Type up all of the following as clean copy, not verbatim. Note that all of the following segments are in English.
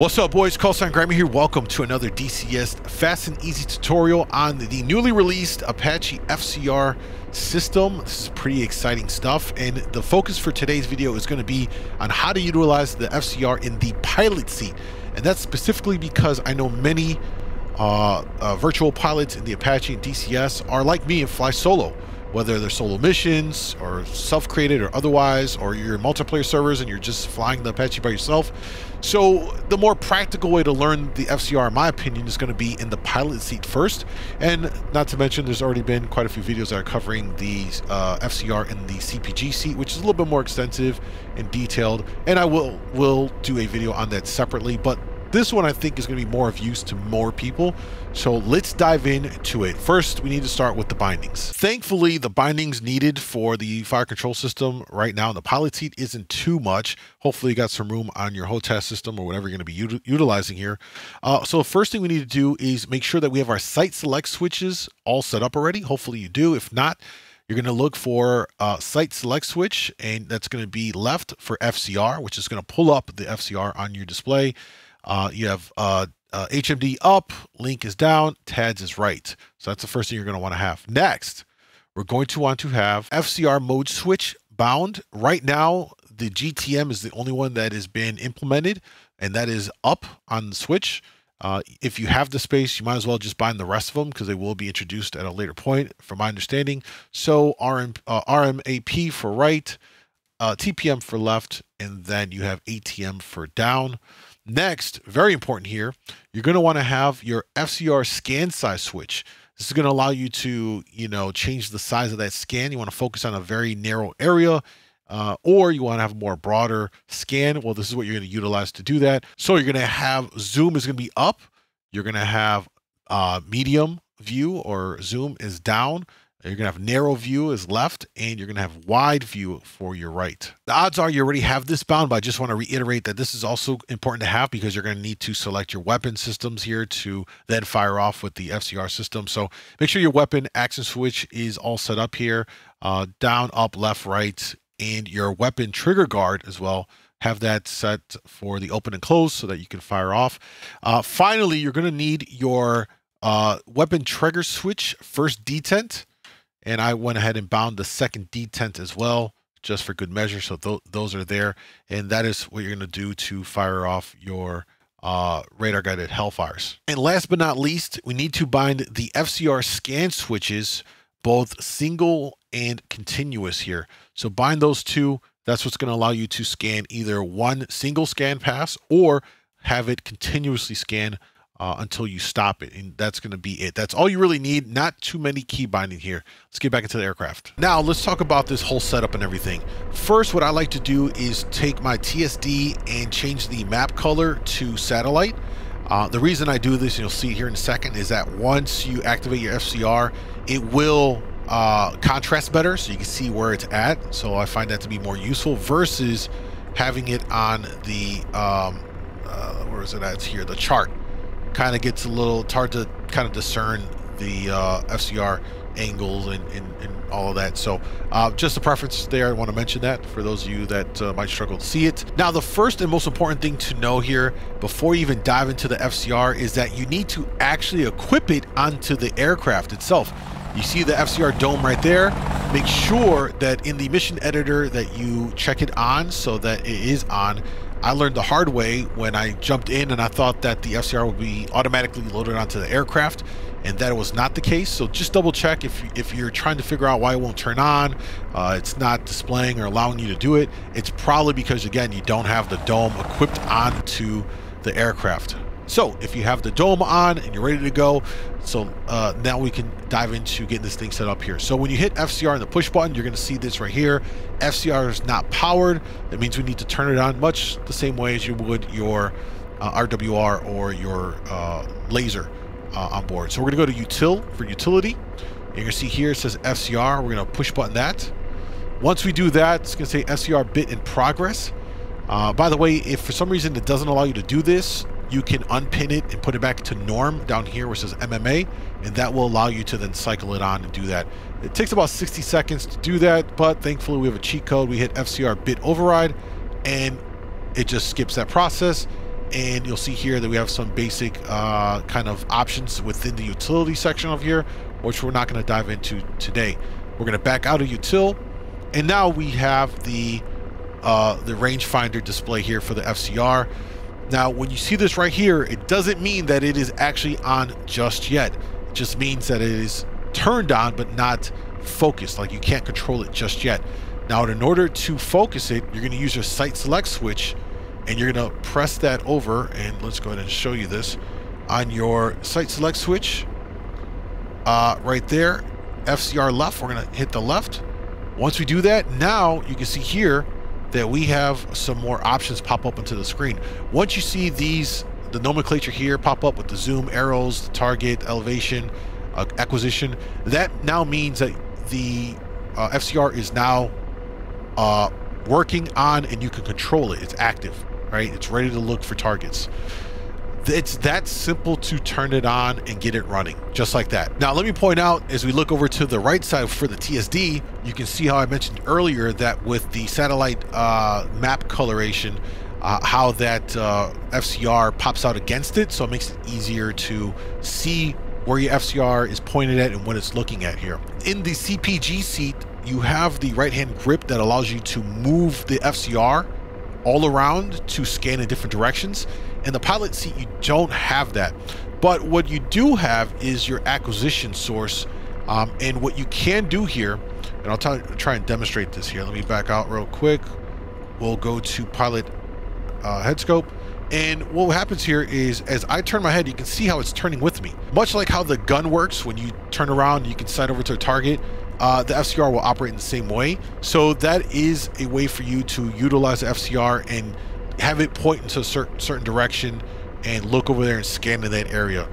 What's up, boys? CallSign Grimey here. Welcome to another DCS fast and easy tutorial on the newly released Apache FCR system. This is pretty exciting stuff, and the focus for today's video is going to be on how to utilize the FCR in the pilot seat, and that's specifically because I know many virtual pilots in the Apache and DCS are like me and fly solo, whether they're solo missions or self-created or otherwise, or you're in multiplayer servers and you're just flying the Apache by yourself. So the more practical way to learn the FCR, in my opinion, is going to be in the pilot seat first. And not to mention, there's already been quite a few videos that are covering the FCR in the CPG seat, which is a little bit more extensive and detailed. And I will do a video on that separately, but this one I think is going to be more of use to more people. So let's dive into it. First, we need to start with the bindings. Thankfully, the bindings needed for the fire control system right now in the pilot seat isn't too much. Hopefully you got some room on your HOTAS system or whatever you're going to be utilizing here. So the first thing we need to do is make sure that we have our site select switches all set up already. Hopefully you do. If not, you're going to look for site select switch, and that's going to be left for FCR, which is going to pull up the FCR on your display. You have HMD up, link is down, TADS is right. So that's the first thing you're going to want to have. Next, we're going to want to have FCR mode switch bound. Right now, the GTM is the only one that has been implemented, and that is up on the switch. If you have the space, you might as well just bind the rest of them because they will be introduced at a later point, from my understanding. So RMAP for right, TPM for left, and then you have ATM for down. Next, very important here, you're going to want to have your FCR scan size switch. This is going to allow you to, change the size of that scan. You want to focus on a very narrow area, or you want to have a more broader scan. Well, this is what you're going to utilize to do that. So you're going to have zoom is going to be up. You're going to have medium view or zoom is down. You're going to have narrow view is left, and you're going to have wide view for your right. The odds are you already have this bound, but I just want to reiterate that this is also important to have because you're going to need to select your weapon systems here to then fire off with the FCR system. So make sure your weapon action switch is all set up here, down, up, left, right, and your weapon trigger guard as well. Have that set for the open and close so that you can fire off. Finally, you're going to need your weapon trigger switch first detent. And I went ahead and bound the second detent as well, just for good measure. So those are there. And that is what you're going to do to fire off your radar guided Hellfires. And last but not least, we need to bind the FCR scan switches, both single and continuous here. So bind those two. That's what's going to allow you to scan either one single scan pass or have it continuously scan until you stop it, and that's going to be it. That's all you really need. Not too many key binding here. Let's get back into the aircraft. Now let's talk about this whole setup and everything. First, what I like to do is take my TSD and change the map color to satellite. The reason I do this, and you'll see here in a second, is that once you activate your FCR, it will contrast better, so you can see where it's at. So I find that to be more useful versus having it on the where is it at here? The chart. Kind of gets a little, it's hard to kind of discern the FCR angles and all of that. So just a preference there. I want to mention that for those of you that might struggle to see it. Now, the first and most important thing to know here before you even dive into the FCR is that you need to actually equip it onto the aircraft itself. You see the FCR dome right there. Make sure that in the mission editor that you check it on so that it is on. I learned the hard way when I jumped in and I thought that the FCR would be automatically loaded onto the aircraft, and that was not the case. So just double check if you're trying to figure out why it won't turn on, it's not displaying or allowing you to do it. It's probably because, again, you don't have the dome equipped onto the aircraft. So if you have the dome on and you're ready to go, so now we can dive into getting this thing set up here. So when you hit FCR and the push button, you're going to see this right here. FCR is not powered. That means we need to turn it on much the same way as you would your RWR or your laser on board. So we're going to go to util for utility. And you're going to see here it says FCR. We're going to push button that. Once we do that, it's going to say FCR bit in progress. By the way, if for some reason it doesn't allow you to do this, you can unpin it and put it back to norm down here where it says MMA, and that will allow you to then cycle it on and do that. It takes about 60 seconds to do that, but thankfully we have a cheat code. We hit FCR bit override, and it just skips that process. and you'll see here that we have some basic kind of options within the utility section of here, which we're not going to dive into today. We're going to back out of util, and now we have the rangefinder display here for the FCR. Now, when you see this right here, it doesn't mean that it is actually on just yet. It just means that it is turned on, but not focused. Like, you can't control it just yet. Now, in order to focus it, you're going to use your site select switch, and you're going to press that over. And let's go ahead and show you this on your site select switch. Right there, FCR left. We're going to hit the left. Once we do that, now you can see here that we have some more options pop up into the screen. Once you see these, the nomenclature here pop up with the zoom, arrows, the target, elevation, acquisition, that now means that the FCR is now working on, and you can control it. It's active, right? It's ready to look for targets. It's that simple to turn it on and get it running just like that. Now, let me point out, as we look over to the right side for the TSD, you can see how I mentioned earlier that with the satellite map coloration, how that FCR pops out against it. So it makes it easier to see where your FCR is pointed at and what it's looking at here. In the CPG seat, you have the right-hand grip that allows you to move the FCR all around to scan in different directions. In the pilot seat, you don't have that, but what you do have is your acquisition source, and what you can do here, and I'll try and demonstrate this here. Let me back out real quick. We'll go to pilot head scope, and what happens here is, as I turn my head, you can see how it's turning with me, much like how the gun works. When you turn around, you can sight over to a target. The FCR will operate in the same way. So that is a way for you to utilize the FCR and have it point into a certain direction and look over there and scan in that area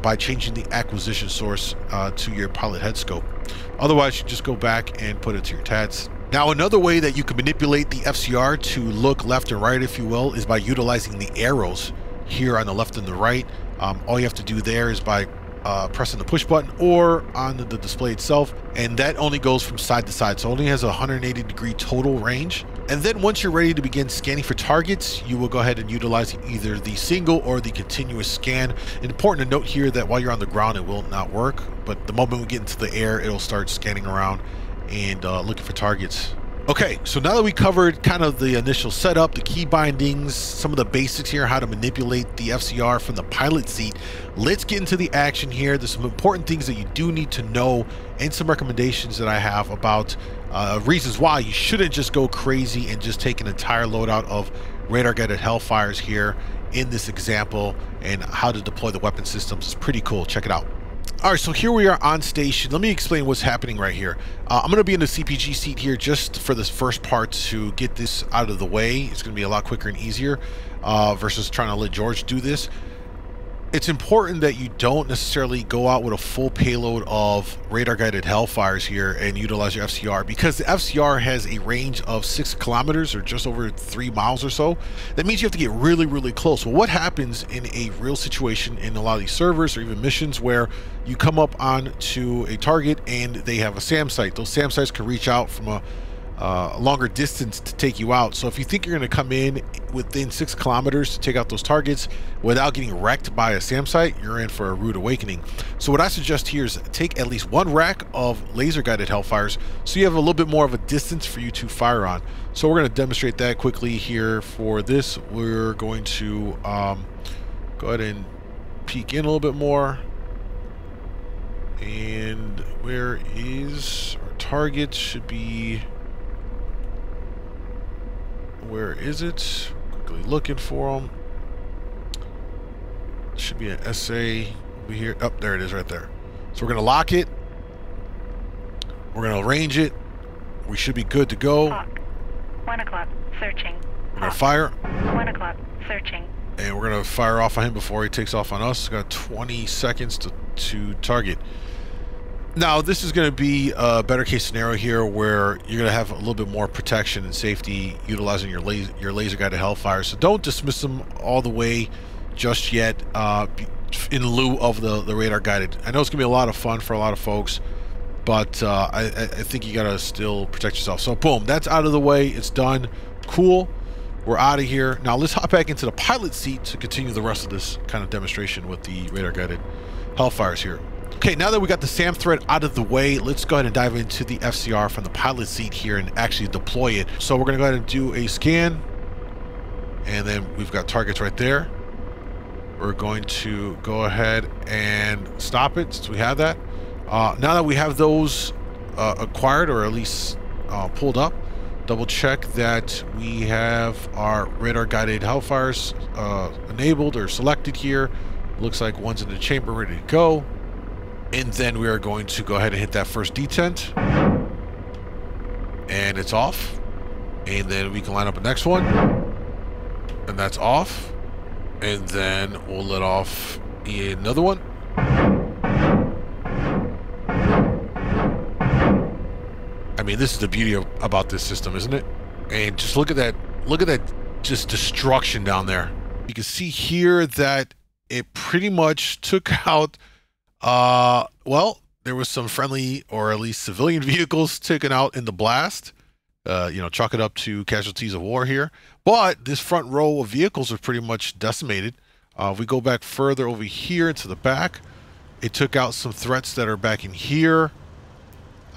by changing the acquisition source to your pilot head scope. Otherwise, you just go back and put it to your TADS. Now, another way that you can manipulate the FCR to look left and right, if you will, is by utilizing the arrows here on the left and the right. All you have to do there is by pressing the push button or on the display itself, and that only goes from side to side, so only has a 180-degree total range. And then once you're ready to begin scanning for targets, you will go ahead and utilize either the single or the continuous scan. Important to note here that while you're on the ground, it will not work, but the moment we get into the air, it'll start scanning around and looking for targets. Okay, so now that we covered kind of the initial setup, the key bindings, some of the basics here, how to manipulate the FCR from the pilot seat, let's get into the action here. There's some important things that you do need to know and some recommendations that I have about reasons why you shouldn't just go crazy and just take an entire load out of radar-guided Hellfires here in this example, and how to deploy the weapon systems. It's pretty cool. Check it out. All right, so here we are on station. Let me explain what's happening right here. I'm going to be in the CPG seat here just for this first part to get this out of the way. It's going to be a lot quicker and easier versus trying to let George do this. It's important that you don't necessarily go out with a full payload of radar-guided Hellfires here and utilize your FCR, because the FCR has a range of 6 kilometers, or just over 3 miles or so. That means you have to get really, really close. Well, what happens in a real situation in a lot of these servers or even missions where you come up on to a target and they have a SAM site? Those SAM sites can reach out from a longer distance to take you out. So if you think you're going to come in within 6 kilometers to take out those targets without getting wrecked by a SAM site, you're in for a rude awakening. So what I suggest here is take at least one rack of laser guided Hellfires, so you have a little bit more of a distance for you to fire on. So we're going to demonstrate that quickly here. For this, we're going to go ahead and peek in a little bit more. And where is our target? Should be, where is it? Quickly looking for them. Should be an SA over here. Oh, there it is right there. So we're going to lock it. We're going to arrange it. We should be good to go. Clock. 1 o'clock. Searching. We're going to fire. 1 o'clock. Searching. And we're going to fire off on him before he takes off on us. We've got 20 seconds to target. Now, this is going to be a better case scenario here where you're going to have a little bit more protection and safety utilizing your laser guided Hellfire. So don't dismiss them all the way just yet in lieu of the radar guided. I know it's going to be a lot of fun for a lot of folks, but I think you got to still protect yourself. So boom, that's out of the way. It's done. Cool. We're out of here. Now let's hop back into the pilot seat to continue the rest of this kind of demonstration with the radar-guided Hellfires here. Okay, now that we got the SAM thread out of the way, let's go ahead and dive into the FCR from the pilot seat here and actually deploy it. So we're going to go ahead and do a scan. And then we've got targets right there. We're going to go ahead and stop it since we have that. Now that we have those acquired, or at least pulled up, double check that we have our radar guided Hellfires enabled or selected here. Looks like one's in the chamber ready to go. And then we are going to go ahead and hit that first detent. And it's off. And then we can line up the next one. And that's off. And then we'll let off another one. I mean, this is the beauty about this system, isn't it? And just look at that. Look at that just destruction down there. You can see here that it pretty much took out, well, there was some friendly or at least civilian vehicles taken out in the blast. You know, chalk it up to casualties of war here. But this front row of vehicles are pretty much decimated. If we go back further over here into the back, it took out some threats that are back in here.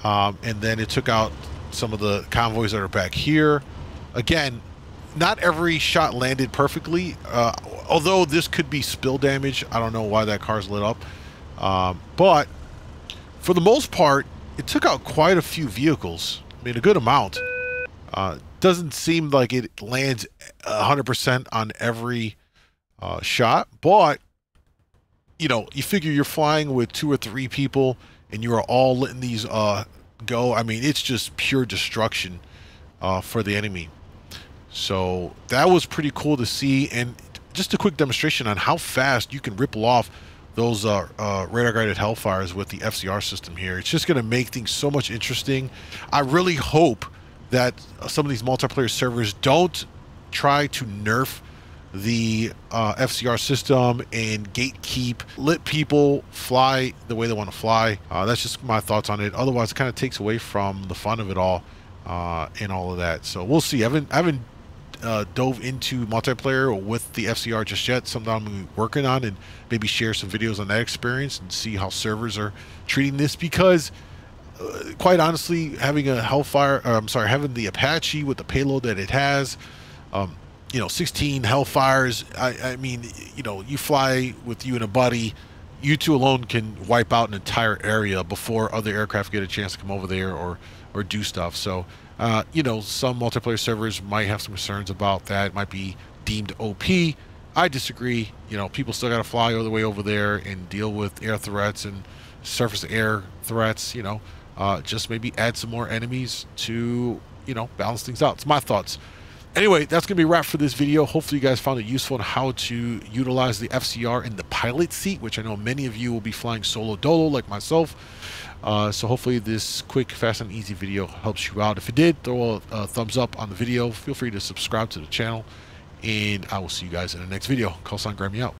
And then it took out some of the convoys that are back here. Again, not every shot landed perfectly, although this could be spill damage. I don't know why that car's lit up. But for the most part, it took out quite a few vehicles. I mean, a good amount. Doesn't seem like it lands 100% on every shot, but, you know, you figure you're flying with 2 or 3 people, and you are all letting these go. I mean, it's just pure destruction for the enemy. So that was pretty cool to see, and just a quick demonstration on how fast you can ripple off those radar-guided Hellfires with the FCR system here. It's just going to make things so much interesting. I really hope that some of these multiplayer servers don't try to nerf the FCR system and gatekeep, let people fly the way they want to fly. That's just my thoughts on it. Otherwise, it kind of takes away from the fun of it all and all of that. So we'll see. I haven't dove into multiplayer with the FCR just yet. Something I'm going to be working on and maybe share some videos on that experience and see how servers are treating this, because quite honestly, having a Hellfire, having the Apache with the payload that it has, you know, 16 Hellfires, I mean, you know, you fly with you and a buddy, you two alone can wipe out an entire area before other aircraft get a chance to come over there or do stuff. So, you know, some multiplayer servers might have some concerns about that. It might be deemed OP. I disagree. You know, people still got to fly all the way over there and deal with air threats and surface air threats, you know. Just maybe add some more enemies to, you know, balance things out. It's my thoughts. Anyway, that's going to be a wrap for this video. Hopefully you guys found it useful on how to utilize the FCR in the pilot seat, which I know many of you will be flying solo dolo like myself. So hopefully this quick, fast, and easy video helps you out. If it did, throw a thumbs up on the video. Feel free to subscribe to the channel, and I will see you guys in the next video. CallSign Grimey out.